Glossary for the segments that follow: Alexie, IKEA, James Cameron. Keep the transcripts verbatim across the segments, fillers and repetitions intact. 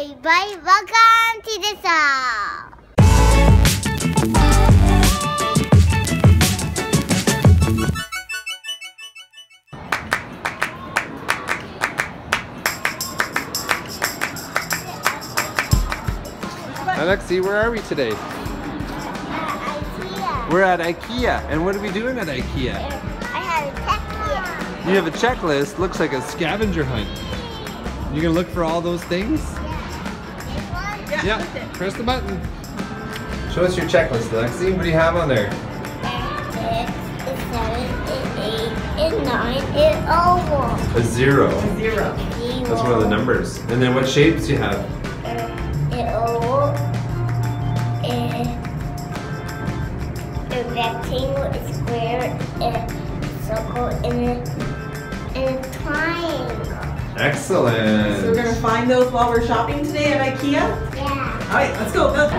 Bye bye. Welcome to the show. Alexi, where are we today? At IKEA. We're at IKEA. And what are we doing at IKEA? I have a checklist. You have a checklist? Looks like a scavenger hunt. You're going to look for all those things? Yeah. Yeah, yeah. Press the button. Show us your checklist, Alexi. What do you have on there? six, seven, eight, nine, and zero. A zero. A zero. That's one of the numbers. And then what shapes do you have? Rectangle, a square, a circle, and a, and a triangle. Excellent. So we're going to find those while we're shopping today at IKEA? Yeah. All right, let's go. Let's go.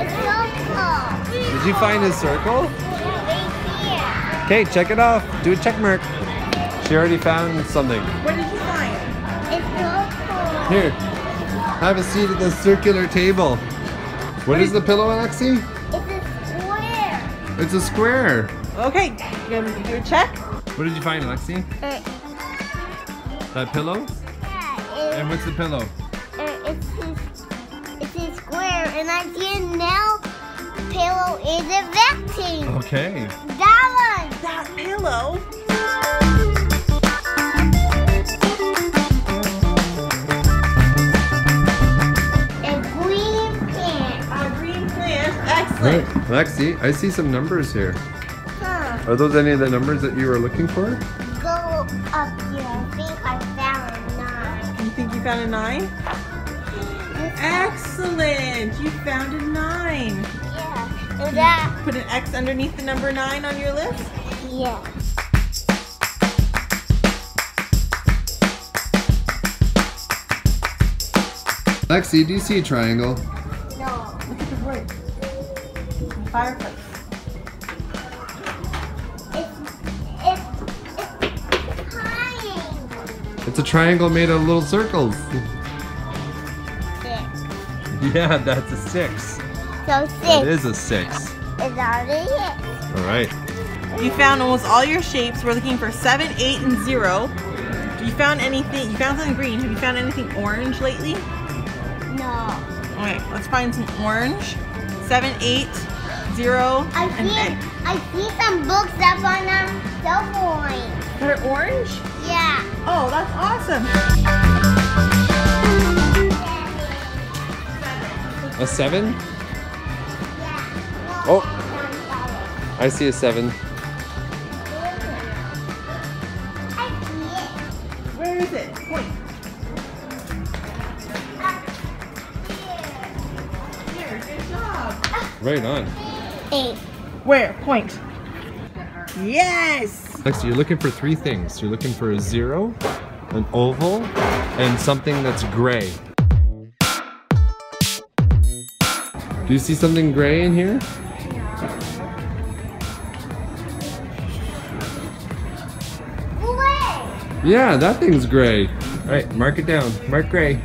It's so cool. Did you find a circle? Right here. Okay, check it off. Do a check mark. She already found something. What did you find? It's so cool. Here. Have a seat at the circular table. What is the pillow, Alexi? It's a square. It's a square. Okay, you gonna do a check? What did you find, Alexi? Uh, that pillow? Yeah. And what's the pillow? Uh, it's, a, it's a square, and I see now pillow is a vaccine. Okay. That one. That pillow? Right. Alexi, I see some numbers here. Huh. Are those any of the numbers that you were looking for? Go up here. I think I found a nine. You think you found a nine? Excellent! You found a nine. Yeah. And that. Put an X underneath the number nine on your list? Yeah. Alexi, do you see a triangle? No. Look at the word. Fireplace. It's, it's, it's a triangle. It's a triangle made of little circles. Six. Yeah, that's a six. So six. It is a six. It's already it. All right. You found almost all your shapes. We're looking for seven, eight, and zero. You found anything? You found something green. Have you found anything orange lately? No. All right. Let's find some orange. Seven, eight. Zero I and see, egg. I see some books up on a cellphone. They're orange? Yeah. Oh, that's awesome. A seven? Yeah. No, oh, I see a seven. I see it. Where is it? Point. Up here. Here, good job. Right on. Eight. Where? Point. Yes! Alexi, you're looking for three things. You're looking for a zero, an oval, and something that's gray. Do you see something gray in here? Gray! Yeah, that thing's gray. Alright, mark it down. Mark gray.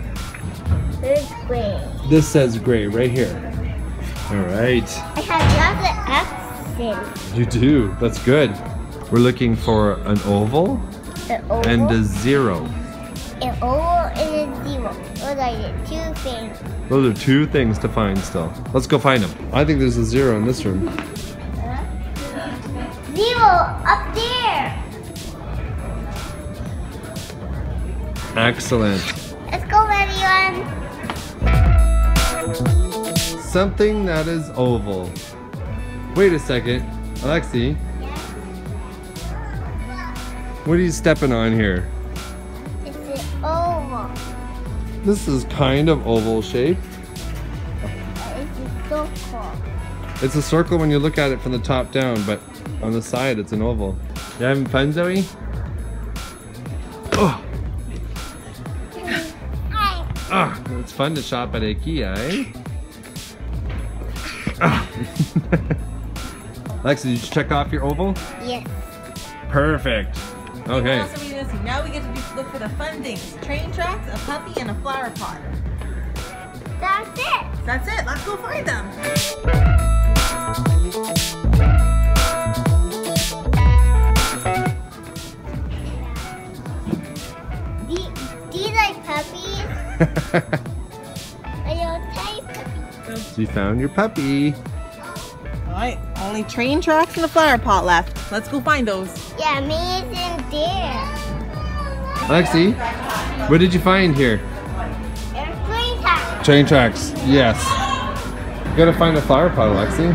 It's gray. This says gray right here. All right. I have lots of X's. You do. That's good. We're looking for an oval, an oval and a zero. An oval and a zero. Those are the two things. Those are two things to find still. Let's go find them. I think there's a zero in this room. Zero up there. Excellent. Let's go, everyone. Something that is oval. Wait a second, Alexi. Yeah. What are you stepping on here? It's an oval. This is kind of oval shape. It's a circle. It's a circle when you look at it from the top down, but on the side it's an oval. You having fun, Zoe? Oh. Hi. Oh, it's fun to shop at IKEA, eh? Alexi, did you check off your oval? Yes. Perfect. Okay. What else are we missing? Now we get to do, look for the fun things. Train tracks, a puppy, and a flower pot. That's it. That's it. Let's go find them. You found your puppy. Alright, only train tracks and the flower pot left. Let's go find those. Yeah, me is in there. Lexi, what did you find here? Train tracks. Train tracks, yes. You gotta find the flower pot, Lexi.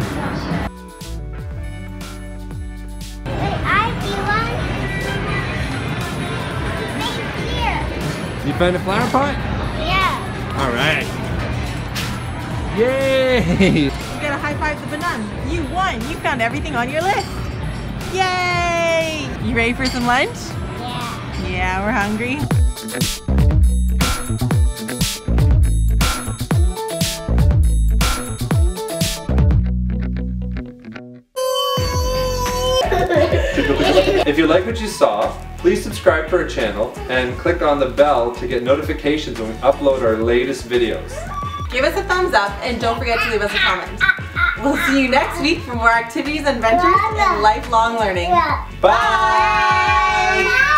Wait, I belong right here. You found a flower pot? All right. Yay! You gotta high five the banana. You won. You found everything on your list. Yay! You ready for some lunch? Yeah. Yeah, we're hungry. If you like what you saw, please subscribe to our channel and click on the bell to get notifications when we upload our latest videos. Give us a thumbs up and don't forget to leave us a comment. We'll see you next week for more activities, adventures, and lifelong learning. Bye! Bye.